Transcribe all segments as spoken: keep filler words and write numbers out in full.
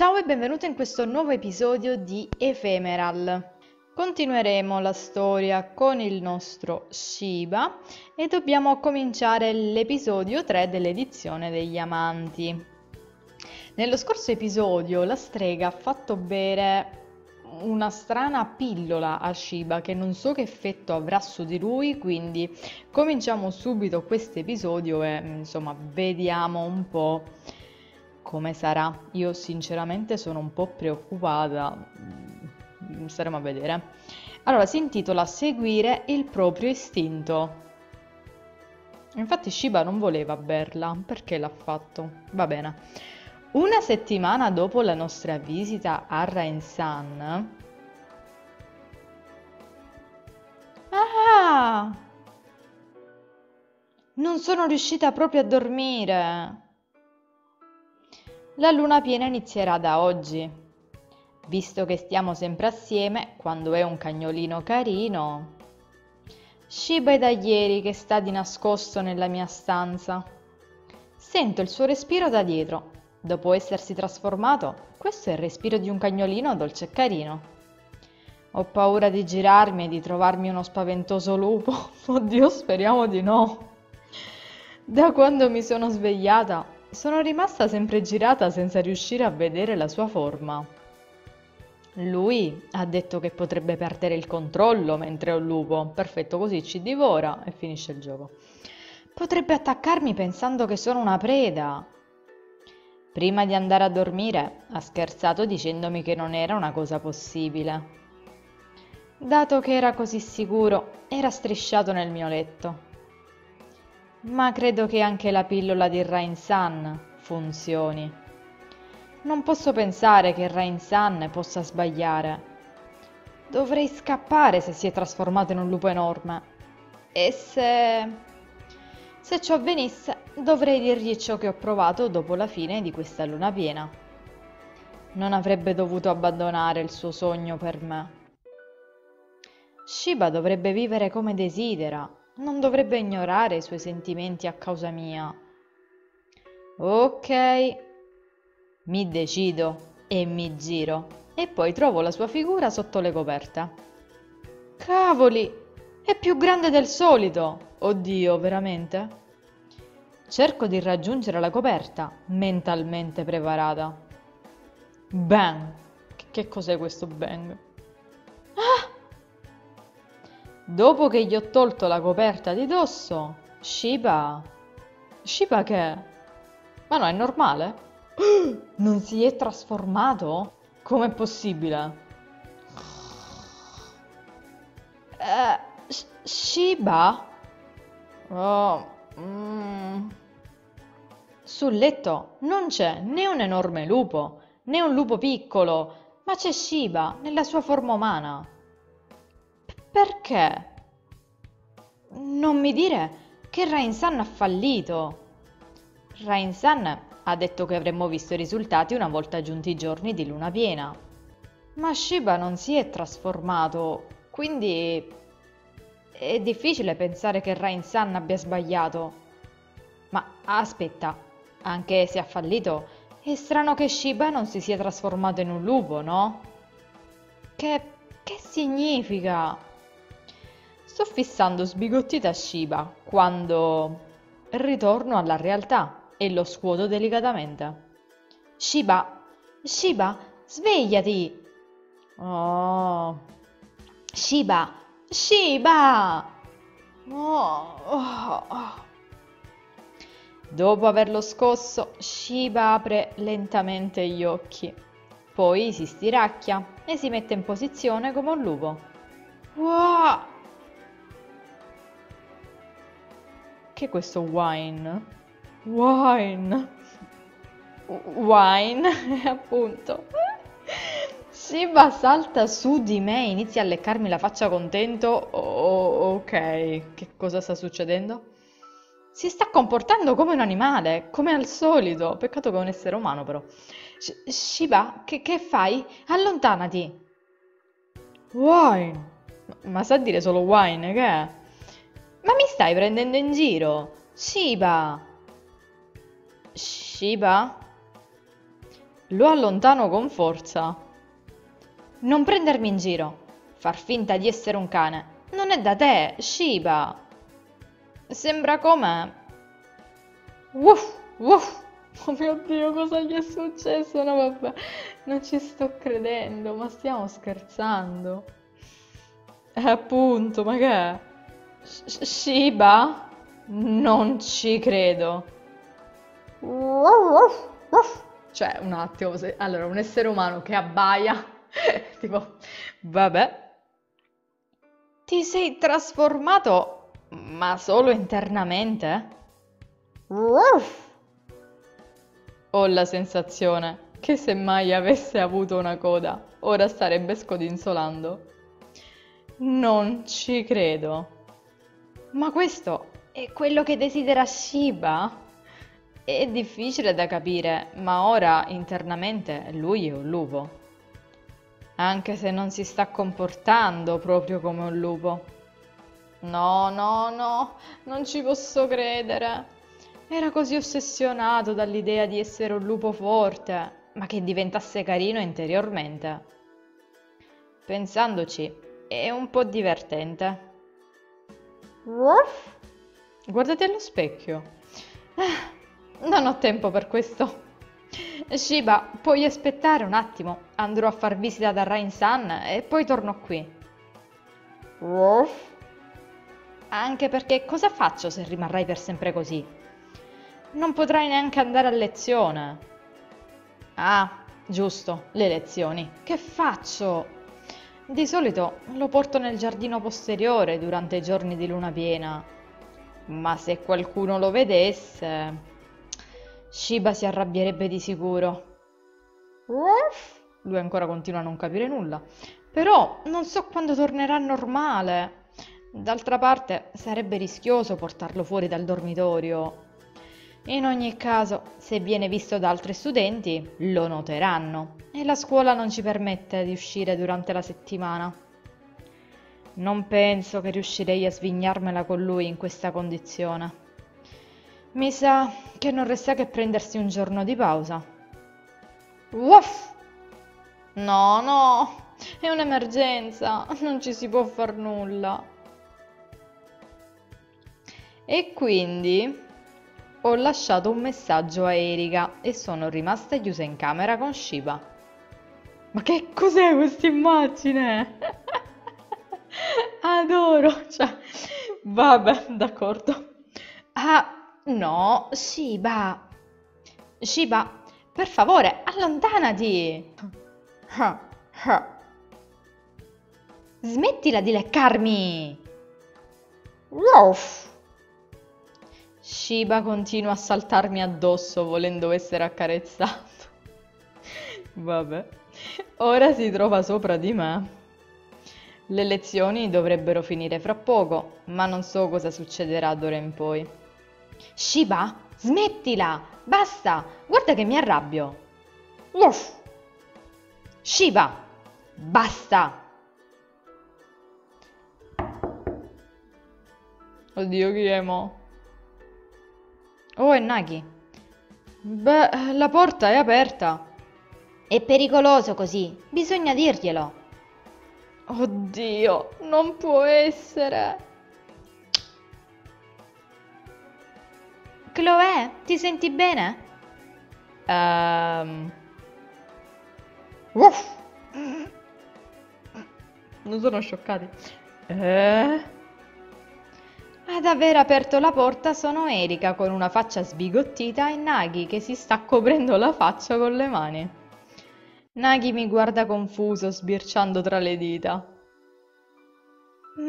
Ciao e benvenuto in questo nuovo episodio di Ephemeral. Continueremo la storia con il nostro Shiba e dobbiamo cominciare l'episodio tre dell'edizione degli amanti. Nello scorso episodio la strega ha fatto bere una strana pillola a Shiba che non so che effetto avrà su di lui, quindi cominciamo subito questo episodio e insomma vediamo un po' come sarà. Io sinceramente sono un po' preoccupata, staremo a vedere. Allora, si intitola Seguire il proprio istinto. Infatti Shiba non voleva berla, perché l'ha fatto? Va bene. Una settimana dopo la nostra visita a Rain-san... Ah! Non sono riuscita proprio a dormire! La luna piena inizierà da oggi. Visto che stiamo sempre assieme, quando è un cagnolino carino... Shiba è da ieri che sta di nascosto nella mia stanza. Sento il suo respiro da dietro. Dopo essersi trasformato, questo è il respiro di un cagnolino dolce e carino. Ho paura di girarmi e di trovarmi uno spaventoso lupo. Oddio, speriamo di no. Da quando mi sono svegliata... sono rimasta sempre girata senza riuscire a vedere la sua forma. Lui ha detto che potrebbe perdere il controllo mentre è un lupo. Perfetto, così ci divora e finisce il gioco. Potrebbe attaccarmi pensando che sono una preda. Prima di andare a dormire ha scherzato dicendomi che non era una cosa possibile. Dato che era così sicuro, era strisciato nel mio letto. Ma credo che anche la pillola di Rain-san funzioni. Non posso pensare che Rain-san possa sbagliare. Dovrei scappare se si è trasformato in un lupo enorme. E se... se ciò avvenisse, dovrei dirgli ciò che ho provato dopo la fine di questa luna piena. Non avrebbe dovuto abbandonare il suo sogno per me. Shiba dovrebbe vivere come desidera. Non dovrebbe ignorare i suoi sentimenti a causa mia. Ok, mi decido e mi giro. E poi trovo la sua figura sotto le coperte. Cavoli, è più grande del solito! Oddio, veramente? Cerco di raggiungere la coperta, mentalmente preparata. Bang! Che cos'è questo bang? Dopo che gli ho tolto la coperta di dosso, Shiba... Shiba che? Ma no, è normale? Non si è trasformato? Com'è possibile? Uh, Shiba? Oh, mm. Sul letto non c'è né un enorme lupo, né un lupo piccolo, ma c'è Shiba nella sua forma umana. Perché? Non mi dire che Rain-san ha fallito. Rain-san ha detto che avremmo visto i risultati una volta giunti i giorni di luna piena. Ma Shiba non si è trasformato, quindi è difficile pensare che Rain-san abbia sbagliato. Ma aspetta, anche se ha fallito, è strano che Shiba non si sia trasformato in un lupo, no? Che, che significa? Sto fissando sbigottita Shiba quando ritorno alla realtà e lo scuoto delicatamente. Shiba, Shiba, svegliati! Oh, Shiba, Shiba! Oh, oh, oh. Dopo averlo scosso, Shiba apre lentamente gli occhi, poi si stiracchia e si mette in posizione come un lupo. Wow! Che questo wine? Wine! Wine, appunto. Shiba salta su di me e inizia a leccarmi la faccia contento. Oh, ok, che cosa sta succedendo? Si sta comportando come un animale, come al solito. Peccato che è un essere umano, però. Sh- Shiba, che, che fai? Allontanati! Wine! Ma, ma sa dire solo wine, che è? Ma mi stai prendendo in giro? Shiba! Shiba? Lo allontano con forza. Non prendermi in giro. Far finta di essere un cane. Non è da te, Shiba. Sembra com'è. Uff, uff. Oh mio Dio, cosa gli è successo? No, vabbè, non ci sto credendo, ma stiamo scherzando. Eh, appunto, ma che è? Shiba? Non ci credo. Cioè, un attimo, se... allora, un essere umano che abbaia, tipo, vabbè. Ti sei trasformato, ma solo internamente? Uff. Ho la sensazione che se mai avesse avuto una coda, ora starebbe scodinzolando. Non ci credo. Ma questo è quello che desidera Shiba? È difficile da capire, ma ora internamente lui è un lupo. Anche se non si sta comportando proprio come un lupo. No, no, no, non ci posso credere. Era così ossessionato dall'idea di essere un lupo forte, ma che diventasse carino interiormente. Pensandoci, è un po' divertente. Uff. Guardate allo specchio. Ah, non ho tempo per questo. Shiba, puoi aspettare un attimo. Andrò a far visita da Rain-san e poi torno qui. Uff. Anche perché cosa faccio se rimarrai per sempre così? Non potrai neanche andare a lezione. Ah, giusto, le lezioni. Che faccio? Di solito lo porto nel giardino posteriore durante i giorni di luna piena. Ma se qualcuno lo vedesse, Shiba si arrabbierebbe di sicuro. Uff. Lui ancora continua a non capire nulla. Però non so quando tornerà normale. D'altra parte sarebbe rischioso portarlo fuori dal dormitorio. In ogni caso, se viene visto da altri studenti, lo noteranno e la scuola non ci permette di uscire durante la settimana. Non penso che riuscirei a svignarmela con lui in questa condizione. Mi sa che non resta che prendersi un giorno di pausa. Uff! No, no! È un'emergenza! Non ci si può far nulla! E quindi... ho lasciato un messaggio a Erika e sono rimasta chiusa in camera con Shiba. Ma che cos'è questa immagine? Adoro, cioè, vabbè, d'accordo. Ah, no, Shiba. Shiba, per favore, allontanati. Smettila di leccarmi. Uff. Shiba continua a saltarmi addosso volendo essere accarezzato. Vabbè, ora si trova sopra di me. Le lezioni dovrebbero finire fra poco, ma non so cosa succederà d'ora in poi. Shiba, smettila! Basta! Guarda che mi arrabbio! Uff! Shiba, basta! Oddio, chi è mo? Oh, è Nagi. Beh, la porta è aperta. È pericoloso così, bisogna dirglielo. Oddio, non può essere. Chloe, ti senti bene? Ehm... Um... Uff! Non sono scioccati. Eh... Ad aver aperto la porta sono Erika con una faccia sbigottita e Nagi che si sta coprendo la faccia con le mani. Nagi mi guarda confuso, sbirciando tra le dita.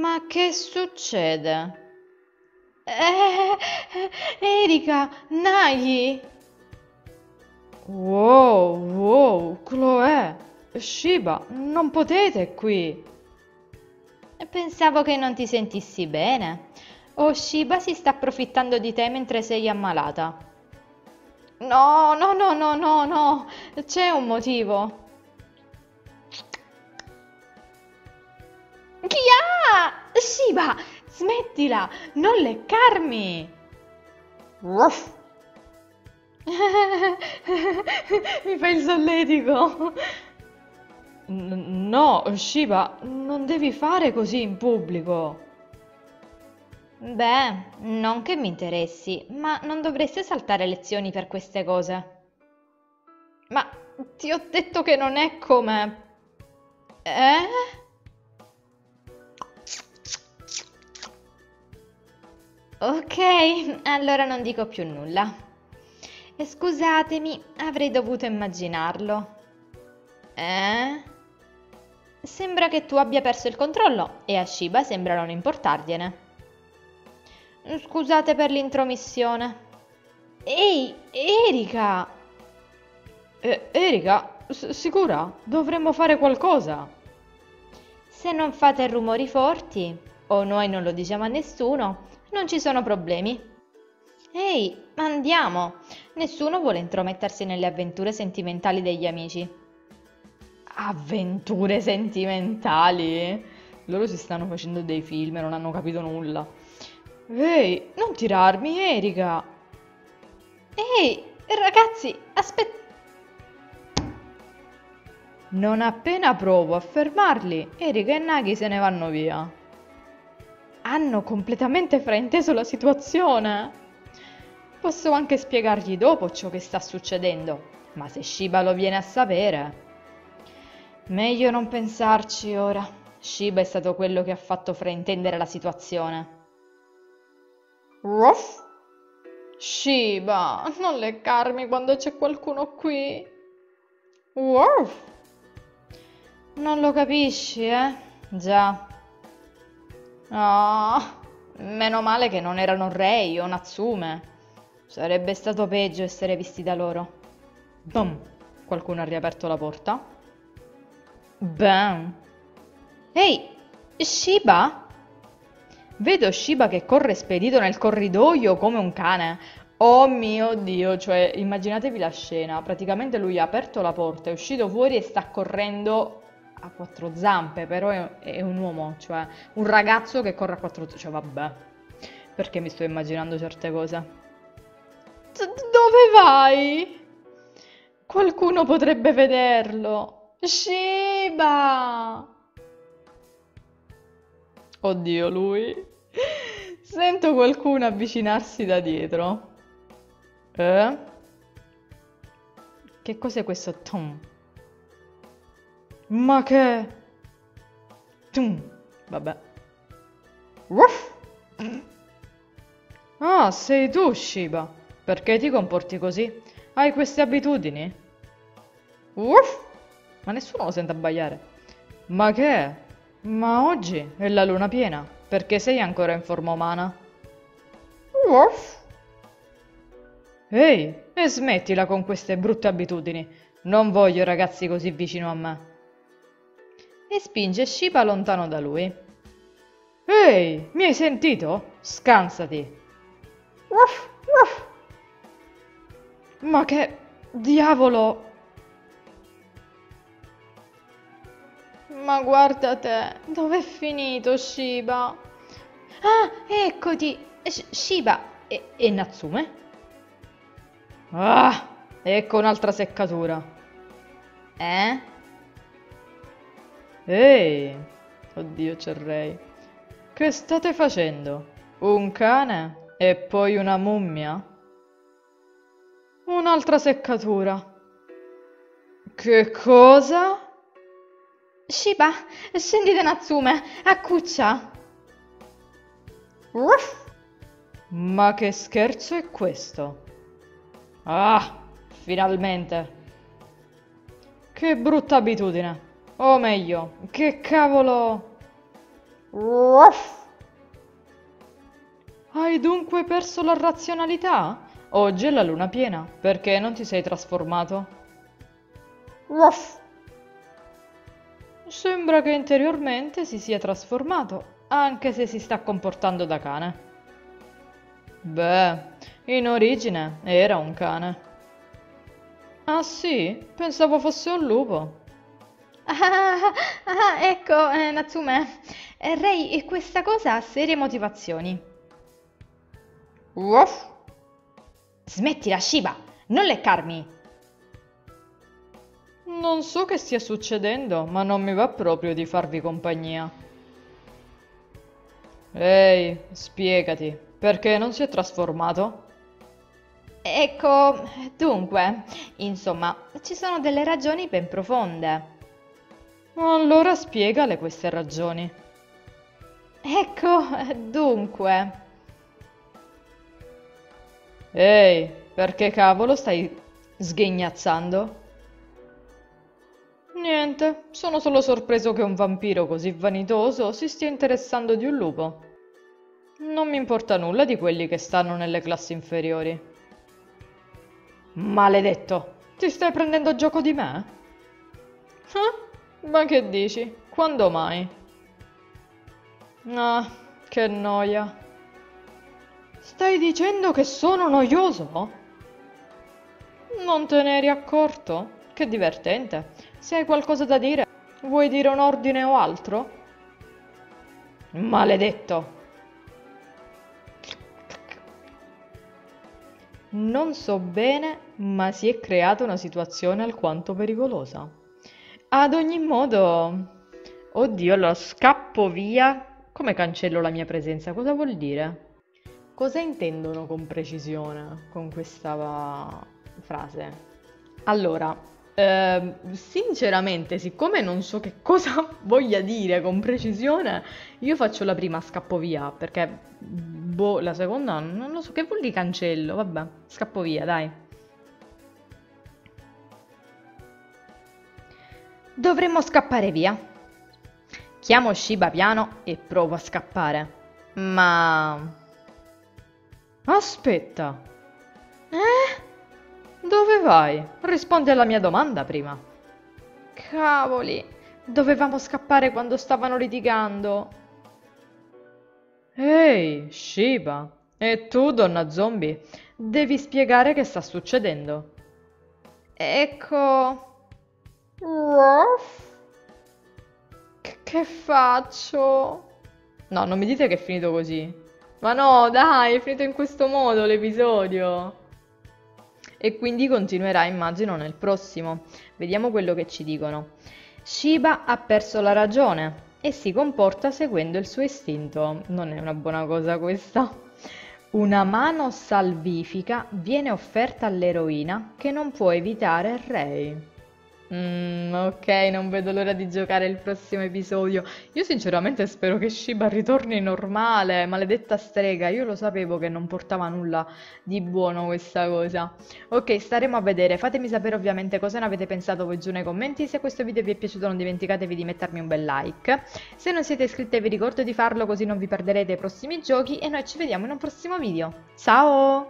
Ma che succede? Eh, Erika, Nagi! Wow, wow, Chloe, Shiba, non potete qui! Pensavo che non ti sentissi bene. Oh, Shiba si sta approfittando di te mentre sei ammalata. No, no, no, no, no, no, c'è un motivo. Chia! Shiba, smettila, non leccarmi. Uff. Mi fai il solletico? N no, Shiba, non devi fare così in pubblico. Beh, non che mi interessi, ma non dovresti saltare lezioni per queste cose. Ma ti ho detto che non è come... Eh? Ok, allora non dico più nulla. E scusatemi, avrei dovuto immaginarlo. Eh? Sembra che tu abbia perso il controllo e a Shiba sembra non importargliene. Scusate per l'intromissione. Ehi, Erika! Eh, Erika, sicura? Dovremmo fare qualcosa. Se non fate rumori forti, o noi non lo diciamo a nessuno, non ci sono problemi. Ehi, andiamo! Nessuno vuole intromettersi nelle avventure sentimentali degli amici. Avventure sentimentali? Loro si stanno facendo dei film e non hanno capito nulla. Ehi, non tirarmi, Erika! Ehi, ragazzi, aspetta! Non appena provo a fermarli, Erika e Nagi se ne vanno via. Hanno completamente frainteso la situazione. Posso anche spiegargli dopo ciò che sta succedendo, ma se Shiba lo viene a sapere... Meglio non pensarci ora. Shiba è stato quello che ha fatto fraintendere la situazione. Ruff! Shiba, non leccarmi quando c'è qualcuno qui. Ruff! Non lo capisci, eh? Già. Ah, oh, meno male che non erano Rei o Natsume. Sarebbe stato peggio essere visti da loro. Bam! Qualcuno ha riaperto la porta. Bam! Ehi, Shiba? Vedo Shiba che corre spedito nel corridoio come un cane. Oh mio Dio, cioè, immaginatevi la scena. Praticamente lui ha aperto la porta, è uscito fuori e sta correndo... a quattro zampe, però è, è un uomo, cioè un ragazzo che corre a quattro zampe, cioè vabbè, perché mi sto immaginando certe cose. D- dove vai? Qualcuno potrebbe vederlo. Shiba! Oddio, lui. Sento qualcuno avvicinarsi da dietro. Eh? Che cos'è questo tom? Ma che... Tum. Vabbè. Ruff. Ah, sei tu, Shiba. Perché ti comporti così? Hai queste abitudini? Ruff. Ma nessuno lo sente abbaiare. Ma che... Ma oggi è la luna piena. Perché sei ancora in forma umana? Ruff. Ehi, e smettila con queste brutte abitudini. Non voglio ragazzi così vicino a me. E spinge Shiba lontano da lui. Ehi, mi hai sentito? Scansati! Ruff, ruff. Ma che diavolo! Ma guarda te, dov'è finito Shiba? Ah, eccoti! Sh Shiba e, e Natsume? Ah, ecco un'altra seccatura. Eh? Ehi, oddio c'è Rei. Che state facendo? Un cane e poi una mummia? Un'altra seccatura. Che cosa? Shiba, scendi da Natsume, accuccia. Ruff. Ma che scherzo è questo? Ah, finalmente. Che brutta abitudine. O meglio, che cavolo... Ruff. Hai dunque perso la razionalità? Oggi è la luna piena, perché non ti sei trasformato? Ruff. Sembra che interiormente si sia trasformato, anche se si sta comportando da cane. Beh, in origine era un cane. Ah sì? Pensavo fosse un lupo. Ah, ah, ecco, eh, Natsume. Eh, Rei, questa cosa ha serie motivazioni. Ruff. Smettila, Shiba! Non leccarmi! Non so che stia succedendo, ma non mi va proprio di farvi compagnia. Ehi, spiegati, perché non si è trasformato? Ecco, dunque, insomma, ci sono delle ragioni ben profonde. Allora spiegale queste ragioni. Ecco, dunque... Ehi, perché cavolo stai sghignazzando? Niente, sono solo sorpreso che un vampiro così vanitoso si stia interessando di un lupo. Non mi importa nulla di quelli che stanno nelle classi inferiori. Maledetto, ti stai prendendo gioco di me? Eh? Ma che dici? Quando mai? Ah, che noia. Stai dicendo che sono noioso? Non te ne eri accorto? Che divertente. Se hai qualcosa da dire, vuoi dire un ordine o altro? Maledetto! Non so bene, ma si è creata una situazione alquanto pericolosa. Ad ogni modo... Oddio, allora scappo via. Come cancello la mia presenza? Cosa vuol dire? Cosa intendono con precisione con questa frase? Allora... Uh, sinceramente, siccome non so che cosa voglia dire con precisione, io faccio la prima, scappo via, perché boh, la seconda non lo so che vuol dire cancello, vabbè, scappo via, dai. Dovremmo scappare via. Chiamo Shiba piano e provo a scappare. Ma... Aspetta. Eh? Dove vai? Rispondi alla mia domanda prima. Cavoli, dovevamo scappare quando stavano litigando. Ehi, hey, Shiba. E tu, donna zombie, devi spiegare che sta succedendo. Ecco... Che faccio? No, non mi dite che è finito così. Ma no, dai, è finito in questo modo l'episodio. E quindi continuerà, immagino, nel prossimo. Vediamo quello che ci dicono. Shiba ha perso la ragione e si comporta seguendo il suo istinto. Non è una buona cosa questa. Una mano salvifica viene offerta all'eroina che non può evitare Rei. Mm, ok, non vedo l'ora di giocare il prossimo episodio. Io sinceramente spero che Shiba ritorni normale, maledetta strega. Io lo sapevo che non portava nulla di buono questa cosa. Ok, staremo a vedere. Fatemi sapere ovviamente cosa ne avete pensato voi giù nei commenti. Se questo video vi è piaciuto non dimenticatevi di mettermi un bel like. Se non siete iscritti vi ricordo di farlo, così non vi perderete i prossimi giochi. E noi ci vediamo in un prossimo video. Ciao!